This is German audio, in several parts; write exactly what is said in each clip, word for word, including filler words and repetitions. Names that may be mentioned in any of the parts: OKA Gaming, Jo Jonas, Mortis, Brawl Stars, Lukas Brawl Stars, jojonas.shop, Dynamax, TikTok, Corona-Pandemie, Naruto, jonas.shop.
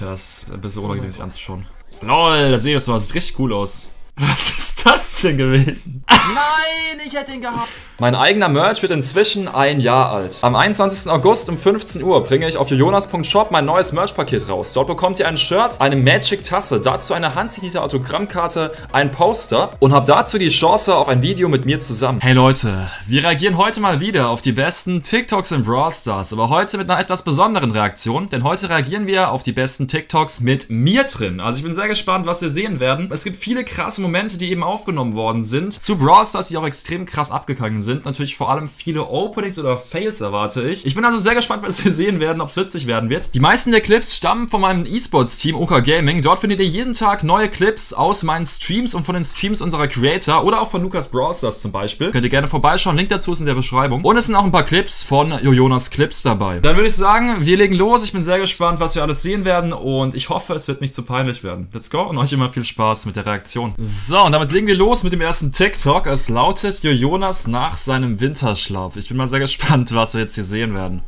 Lukas Brawl Stars oh anzuschauen. LOL, das Serie sah richtig cool aus. Was ist das denn gewesen? Nein, ich hätte ihn gehabt. Mein eigener Merch wird inzwischen ein Jahr alt. Am einundzwanzigsten August um fünfzehn Uhr bringe ich auf jojonas punkt shop mein neues Merch-Paket raus. Dort bekommt ihr ein Shirt, eine Magic-Tasse, dazu eine handsignierte Autogrammkarte, ein Poster und habt dazu die Chance auf ein Video mit mir zusammen. Hey Leute, wir reagieren heute mal wieder auf die besten TikToks in Brawl Stars, aber heute mit einer etwas besonderen Reaktion, denn heute reagieren wir auf die besten TikToks mit mir drin. Also ich bin sehr gespannt, was wir sehen werden. Es gibt viele krasse Momente, die eben aufgenommen worden sind zu Brawl Stars, die auch extrem krass abgegangen sind. Natürlich vor allem viele Openings oder Fails erwarte ich. Ich bin also sehr gespannt, was wir sehen werden, ob es witzig werden wird. Die meisten der Clips stammen von meinem E-Sports-Team O K Gaming. Dort findet ihr jeden Tag neue Clips aus meinen Streams und von den Streams unserer Creator oder auch von Lukas Brawl Stars zum Beispiel. Könnt ihr gerne vorbeischauen, Link dazu ist in der Beschreibung. Und es sind auch ein paar Clips von Jo Jonas Clips dabei. Dann würde ich sagen, wir legen los. Ich bin sehr gespannt, was wir alles sehen werden und ich hoffe, es wird nicht zu peinlich werden. Let's go und euch immer viel Spaß mit der Reaktion. So, und damit legen wir los mit dem ersten TikTok. Es lautet Jo Jonas nach seinem Winterschlaf. Ich bin mal sehr gespannt, was wir jetzt hier sehen werden.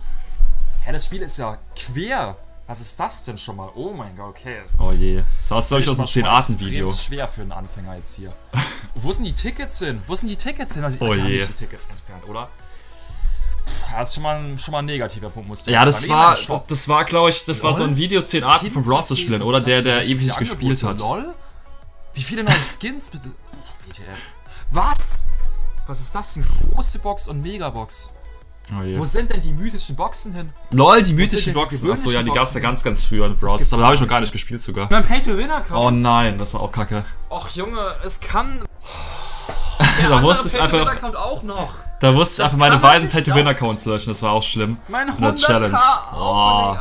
Hä, das Spiel ist ja quer. Was ist das denn schon mal? Oh mein Gott, okay. Oh je. Das war, glaube ich, aus dem zehn Arten Video. Das ist schwer für einen Anfänger jetzt hier. Wo sind die Tickets hin? Wo sind die Tickets hin? Also, oh Alter, je. Haben die Tickets entfernt, oder? Das ist schon mal ein, schon mal ein negativer Punkt, musste ich ja, das war, das, das war, glaube ich, das LOL? War so ein Video zehn Arten von Brawl Stars Spielern, oder? Der, der ewig nicht gespielt hat. LOL? Wie viele neue Skins bitte? W T F. Was? Was ist das denn? Große Box und Megabox. Oh je. Wo sind denn die mythischen Boxen hin? LOL, die mythischen Boxen. Achso, ja, die gab es ja ganz, ganz früher in Brawl Stars. Aber da habe ich noch gar nicht gespielt sogar. Mein Pay-to-Winner kam. Oh nein, das war auch kacke. Och Junge, es kann... Der da wusste ich einfach auch noch. Da wusste ich einfach meine beiden Pay-to-Win-Accounts löschen, das war auch schlimm. Mein hundert K oh.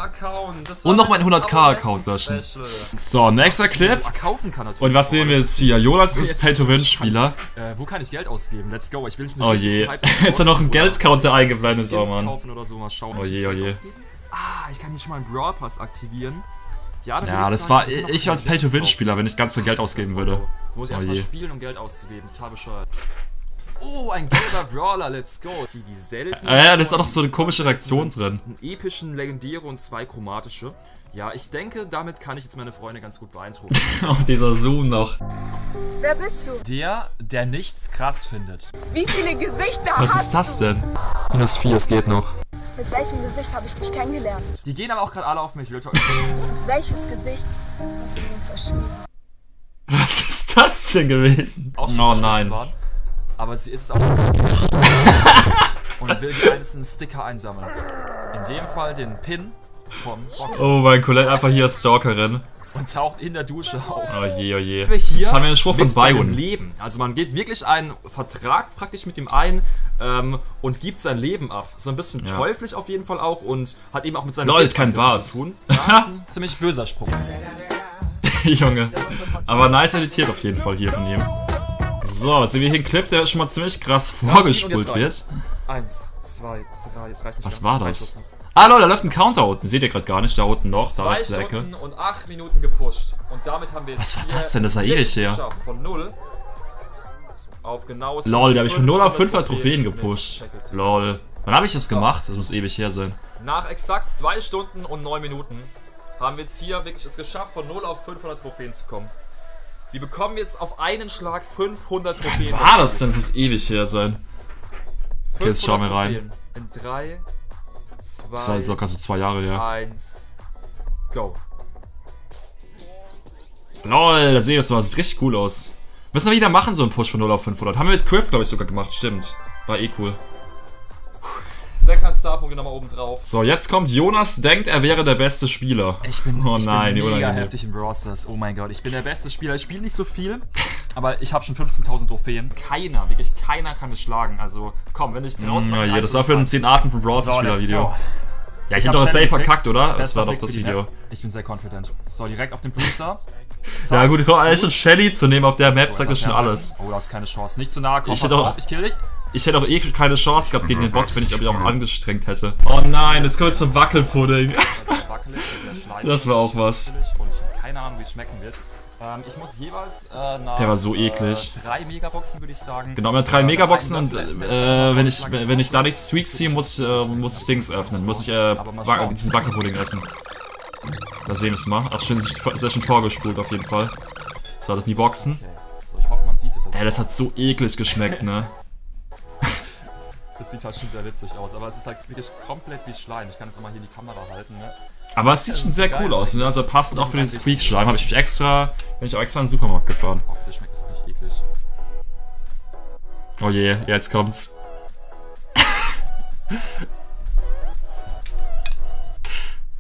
Und noch mein hundert K Account löschen. Special. So, nächster Clip. Kaufen kann natürlich. Und was sehen wir jetzt hier? Jonas ist Pay-to-Win-Spieler. Äh, wo kann ich Geld ausgeben? Let's go. Ich will nicht mehr. Oh je. Jetzt hat noch ein Geldcounter eingeblendet, oh Mann. Oh je, oh je. Ah, ich kann hier schon mal einen Brawl Pass aktivieren. Ja, ja das sagen, war ich, ich als Pay-to-Win-Spieler, wenn ich ganz viel Geld ausgeben würde. Jetzt muss ich erstmal spielen, um Geld auszugeben. Total bescheuert. Oh, ein gelber Brawler, let's go. Die, die selten ja, ja, da ist auch noch so eine komische Reaktion drin. Einen epischen, legendäre und zwei chromatische. Ja, ich denke, damit kann ich jetzt meine Freunde ganz gut beeindrucken. Auch dieser Zoom noch. Wer bist du? Der, der nichts krass findet. Wie viele Gesichter hast du? Was ist das denn? Minus vier, es geht noch. Mit welchem Gesicht habe ich dich kennengelernt? Die gehen aber auch gerade alle auf mich. Welches Gesicht hast du mir verschwiegen? Was ist das denn gewesen? Auch schon oh nein. Waren, aber sie ist auch und will die einzelnen Sticker einsammeln. In dem Fall den Pin vom Boxen. Oh mein Colette, einfach hier Stalkerin. Und taucht in der Dusche auf. Oh je, oh je. Jetzt haben wir einen Spruch von Bayern. Leben. Also man geht wirklich einen Vertrag praktisch mit dem einen ähm, und gibt sein Leben ab. So ein bisschen ja. Teuflisch auf jeden Fall auch und hat eben auch mit seinem Leben zu tun. Das ist ein ziemlich böser Spruch. Junge. Aber nice editiert auf jeden Fall hier von ihm. So, sehen wir hier einen Clip, der schon mal ziemlich krass vorgespult wird. Eins, zwei, drei, es reicht nicht. Was war das? Ah lol, da läuft ein Counter unten, seht ihr gerade gar nicht, da unten noch, da rechts in der Ecke. Und acht Minuten gepusht. Und damit haben wir jetzt was war das denn? Das war ewig her. Von null auf genau lol, da habe ich von null auf fünf hundert Trophäen gepusht. Lol. Wann habe ich das gemacht? Das muss ewig her sein. Nach exakt zwei Stunden und neun Minuten haben wir jetzt hier wirklich es geschafft, von null auf fünfhundert Trophäen zu kommen. Wir bekommen jetzt auf einen Schlag fünfhundert Trophäen. Was war das denn? Das muss ewig her sein. Okay, jetzt schauen wir rein. In drei... Das war locker so zwei Jahre, ja. Eins. Go. LOL, das sehe ich, das sieht richtig cool aus. Müssen wir wieder machen, so einen Push von null auf fünfhundert. Haben wir mit Crypt, glaube ich, sogar gemacht, stimmt. War eh cool. sechshundert Starpunkte nochmal oben drauf. So, jetzt kommt Jonas, denkt, er wäre der beste Spieler. Ich bin, oh ich nein, bin mega heftig in Brawl Stars. Oh mein Gott, ich bin der beste Spieler. Ich spiele nicht so viel, aber ich habe schon fünfzehntausend Trophäen. Keiner, wirklich keiner kann mich schlagen. Also, komm, wenn ich draußen mm, ja, das war für ein zehn Arten von Brawl Stars Spieler Video. Ja, ich, ich hab doch safe verkackt, oder? Das war doch das Video. Ich bin sehr confident. So, direkt auf den Booster. Ja gut, komm, alles schon Shelly zu nehmen auf der Map, sagt das schon alles. Oh, da ist keine Chance. Nicht zu nahe, komm, pass auf, ich kill dich. Ich hätte auch eh keine Chance gehabt gegen den Box, wenn ich aber auch angestrengt hätte. Oh nein, jetzt kommen wir zum Wackelpudding. Das war auch was. Keine Ahnung, wie es schmecken wird. Ähm, ich muss jeweils, äh, nach, der war so eklig. Äh, drei Megaboxen würde ich sagen. Genau, mit drei Megaboxen und äh, wenn ich wenn ich da nichts Streaks ziehe, muss ich äh, muss ich Dings öffnen, muss ich äh, diesen Wackelpudding essen. Da sehen wir es mal. Ach, schön, sehr schön vorgespult auf jeden Fall. So, das sind die Boxen. Okay. So, ich hoffe, man sieht es. Ey, das hat so eklig geschmeckt, ne? Das sieht halt schon sehr witzig aus, aber es ist halt wirklich komplett wie Schleim. Ich kann jetzt auch mal hier die Kamera halten, ne? Aber es sieht das schon sehr geil, cool aus, ne? Also passend auch für den Squeak-Schleim. Habe ich mich extra, bin ich auch extra in den Supermarkt gefahren. Optisch schmeckt es nicht eklig. Oh je, yeah, jetzt kommt's.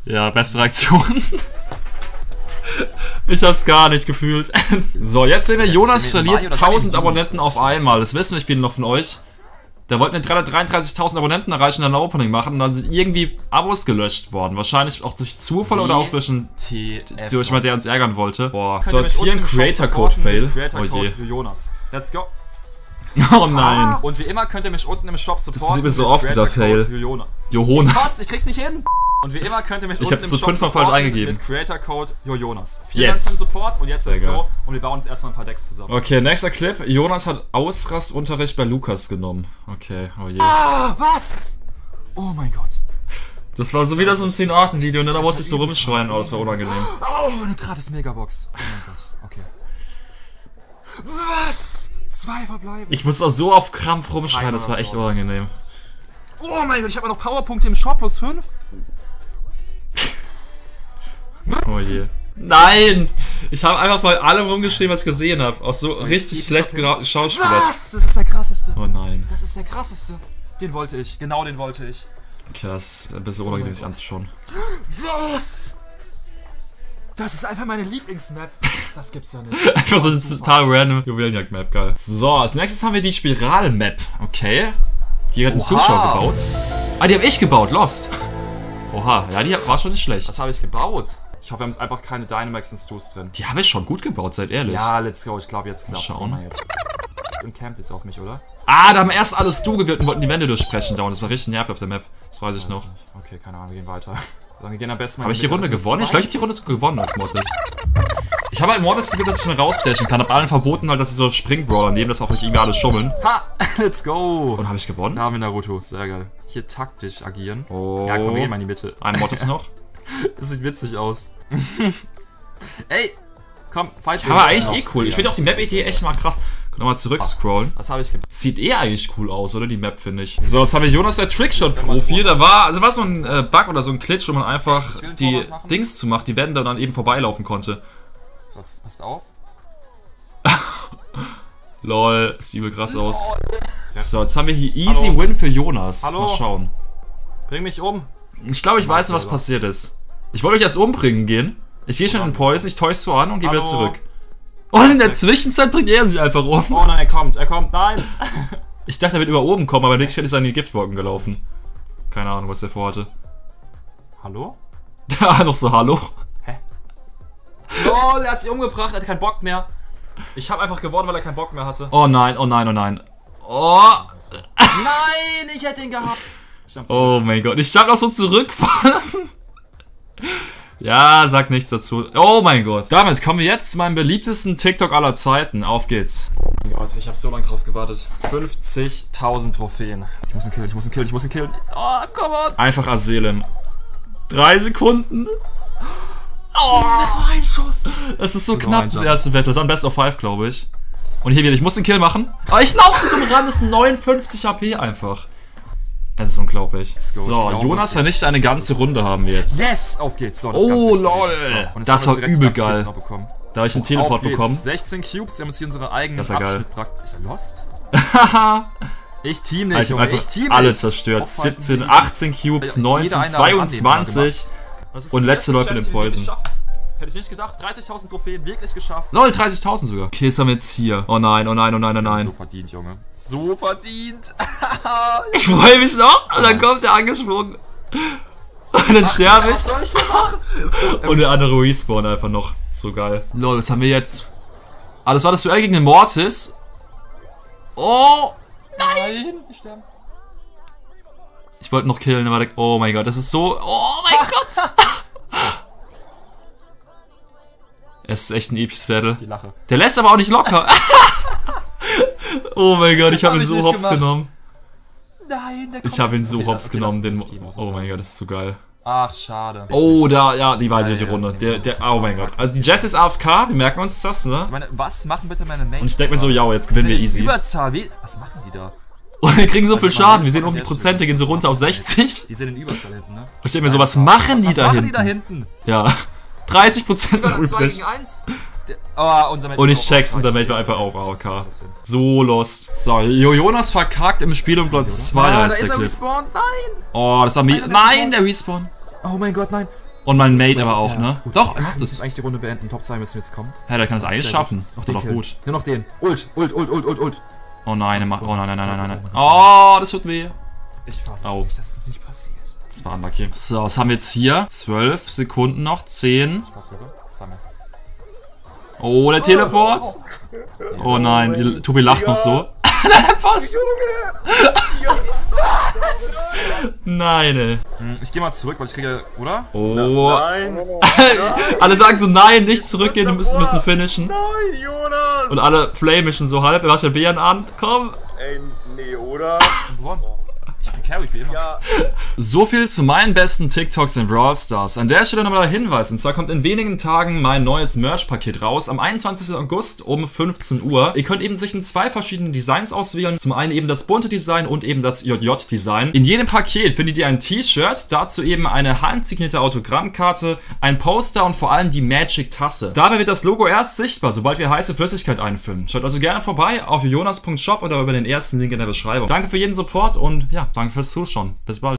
Ja, beste Reaktion. Ich hab's gar nicht gefühlt. So, jetzt sehen wir, Jonas verliert tausend Abonnenten auf einmal. Das wissen wir viele noch von euch. Da wollten wir dreihundertdreiunddreißigtausend Abonnenten erreichen und dann ein Opening machen und dann sind irgendwie Abos gelöscht worden. Wahrscheinlich auch durch Zufall oder auch durch einen, durch jemand, der uns ärgern wollte. Boah, so jetzt hier ein Creator-Code-Fail. Oh je. Let's go. Oh nein. Und wie immer könnt ihr mich unten im Shop supporten. Das ist so oft dieser Fail. Jo Jonas. Was? Ich krieg's nicht hin. Und wie immer könnt ihr mich ich unten im Shop fünfmal falsch eingegeben mit Creator Code Jo Jonas. Vielen Dank für den Support und jetzt let's go und wir bauen uns erstmal ein paar Decks zusammen. Okay, nächster Clip. Jonas hat Ausrastunterricht bei Lukas genommen. Okay, oh je. Ah, was? Oh mein Gott. Das war so wieder so ein zehn Arten Video und da musste ich so rumschreien, oh, das war unangenehm. Oh, eine gratis Megabox. Oh mein Gott, okay. Was? Zwei verbleiben. Ich muss auch so auf Krampf rumschreien, das war echt unangenehm. Oh mein Gott, ich habe noch Powerpunkte im Shop plus fünf. Oh je. Nein! Ich habe einfach mal allem rumgeschrieben, was ich gesehen habe. Auch so richtig schlecht geschauspielert. Was? Das ist der krasseste. Oh nein. Das ist der krasseste. Den wollte ich. Genau den wollte ich. Okay, das ist ein bisschen unangenehm, sich anzuschauen. Was? Das ist einfach meine Lieblingsmap. Das gibt's ja nicht. Einfach so eine total random Juwelenjagd-Map, geil. So, als nächstes haben wir die Spirale-Map. Okay. Die hat ein Zuschauer gebaut. Ah, die habe ich gebaut. Lost. Oha. Ja, die war schon nicht schlecht. Was habe ich gebaut? Ich hoffe, wir haben jetzt einfach keine Dynamax und Stu's drin. Die habe ich schon gut gebaut, seid ehrlich. Ja, let's go. Ich glaube, jetzt klappt's. Mal schauen. Und campt jetzt auf mich, oder? Ah, da haben wir erst alles Stu gewählt und wollten die Wände durchbrechen. Das war richtig nervig auf der Map. Das weiß ich noch. Okay, keine Ahnung. Wir gehen weiter. Dann gehen wir am besten mal. Habe ich die Runde gewonnen? Ich glaube, ich habe die Runde gewonnen als Mortis. Ich habe halt Mortis gewählt, dass ich schnell rausdashen kann. Hab allen verboten, halt, dass sie so Springbrawler nehmen, dass auch nicht irgendwie alle schummeln. Ha! Let's go! Und habe ich gewonnen? Da haben wir Naruto. Sehr geil. Hier taktisch agieren. Oh. Ja, komm, wir gehen mal in die Mitte. Ein Mortis noch. Das sieht witzig aus. Ey, komm, fight. Aber eigentlich eh cool. Ich finde auch die Map-Idee echt mal krass. Können wir mal zurückscrollen. Was habe ich gemacht? Sieht eh eigentlich cool aus, oder? Die Map, finde ich. So, jetzt haben wir Jonas, der Trickshot-Profi. Da war, also war so ein äh, Bug oder so ein Glitch, wo man einfach die Dings zu machen, die Wände dann eben vorbeilaufen konnte. So, jetzt passt auf. Lol, das sieht übel krass aus. So, jetzt haben wir hier Easy Win für Jonas. Hallo. Mal schauen. Bring mich um. Ich glaube, ich weiß, was passiert ist. Ich wollte euch erst umbringen gehen. Ich gehe schon in den Poison, ich täusche so an und gehe wieder zurück. Und in der Zwischenzeit bringt er sich einfach um. Oh nein, er kommt, er kommt, nein! Ich dachte, er wird über oben kommen, aber in der Zeit ist er in die Giftwolken gelaufen. Keine Ahnung, was er vorhatte. Hallo? Ja, noch so hallo. Hä? Lol, er hat sich umgebracht, er hat keinen Bock mehr. Ich habe einfach gewonnen, weil er keinen Bock mehr hatte. Oh nein, oh nein, oh nein. Oh! Nein, ich hätte ihn gehabt! Oh mein Gott, ich darf noch so zurückfahren. Ja, sag nichts dazu. Oh mein Gott. Damit kommen wir jetzt zu meinem beliebtesten TikTok aller Zeiten. Auf geht's. Oh mein Gott, ich habe so lange drauf gewartet. fünfzigtausend Trophäen. Ich muss ihn killen, ich muss ihn killen, ich muss ihn killen. Oh, come on. Einfach Aselem. Drei Sekunden. Oh, das war ein Schuss. Das ist so das knapp, das erste Battle. Das war ein Best of five, glaube ich. Und hier wieder, ich muss den Kill machen. Aber ich laufe so drum ran, das ist neunundfünfzig HP einfach. Es ist unglaublich. So, Jonas ja nicht eine ganze Runde haben wir jetzt. Yes, auf geht's. So, das oh, lol. So, das war übel geil. Da habe ich einen Teleport bekommen. sechzehn Cubes, wir haben jetzt hier unsere eigenen Abschnittpraktik. Ist er lost? Haha. Ich team nicht, Junge. Ich team nicht. Alles zerstört. siebzehn, achtzehn Cubes, neunzehn, zweiundzwanzig. Und letzte Läufe in den Poison. Hätte ich nicht gedacht. dreißigtausend Trophäen, wirklich geschafft. Lol, dreißigtausend sogar. Okay, ist haben wir jetzt hier. Oh nein, oh nein, oh nein, oh nein. So verdient, Junge. So verdient. Ich freue mich noch. Und dann kommt der angesprungen. Und dann sterbe ich. Was soll ich denn machen? Und der andere respawn einfach noch. So geil. Lol, das haben wir jetzt. Ah, das war das Duell gegen den Mortis. Oh. Nein. Ich sterbe. Ich wollte noch killen. Aber oh mein Gott, das ist so. Oh mein Gott. Es ist echt ein episches Battle. Die Lache. Der lässt aber auch nicht locker. Oh mein Gott, ich habe hab ihn so hops gemacht. genommen. Nein, der Ich habe ihn so hops wieder. genommen. Den oh mein Gott, das ist so geil. Ach, schade. Ich oh, da, ja, die weiß ja, ich die ja, Runde. Der, der, oh mein Gott. Also die Jess ist A F K, wir merken uns das, ne? Ich meine, was machen bitte meine Mates? Und ich denke mir so, ja, jetzt gewinnen wir easy. Überzahl, wie? Was machen die da? Und wir kriegen so also viel Schaden, wir sehen um die Prozente, gehen so runter auf sechzig. Die sind in Überzahl hinten, ne? Und ich denke mir so, was machen die was da machen hinten? Was machen die da hinten? Ja. dreißig Prozent noch übrig. Oh, unser und ich check's, unser Mate war einfach auch A F K. So lost. So, Jo Jonas verkackt im Spiel um Platz zwei. Ah, da ist er respawned, nein! Oh, das haben wir. Nein, der Respawn! Oh mein Gott, nein! Und mein Mate aber auch, ne? Doch, er macht das. Ist eigentlich die Runde beenden. Top zwei müssen wir jetzt kommen. Ja, der kann es eigentlich schaffen. Doch gut. Nur noch den. Ult, ult, ult, ult, ult, ult. Oh nein, er macht. Oh nein, nein, nein, nein, nein. Oh, das tut weh. Ich fass nicht, dass das nicht passiert. Das war unlucky. So, was haben wir jetzt hier? zwölf Sekunden noch. zehn. Oh, der Teleport. Oh nein, Tobi lacht noch so. Der Post. Nein, ey. Ich geh mal zurück, weil ich kriege, oder? Oh. Nein. Alle sagen so, nein, nicht zurückgehen, wir müssen, müssen finishen. Nein, Jonas. Und alle flamischen so halb. Er macht den Bären an. Komm. Ey, nee, oder? Ja. So viel zu meinen besten TikToks in Brawl Stars. An der Stelle nochmal der Hinweis, und zwar kommt in wenigen Tagen mein neues Merch-Paket raus, am einundzwanzigsten August um fünfzehn Uhr. Ihr könnt eben sich in zwei verschiedenen Designs auswählen, zum einen eben das bunte Design und eben das J J-Design. In jedem Paket findet ihr ein T-Shirt, dazu eben eine handsignierte Autogrammkarte, ein Poster und vor allem die Magic-Tasse. Dabei wird das Logo erst sichtbar, sobald wir heiße Flüssigkeit einfüllen. Schaut also gerne vorbei auf jonas punkt shop oder über den ersten Link in der Beschreibung. Danke für jeden Support und ja, danke fürs Zuschauen. Bis bald.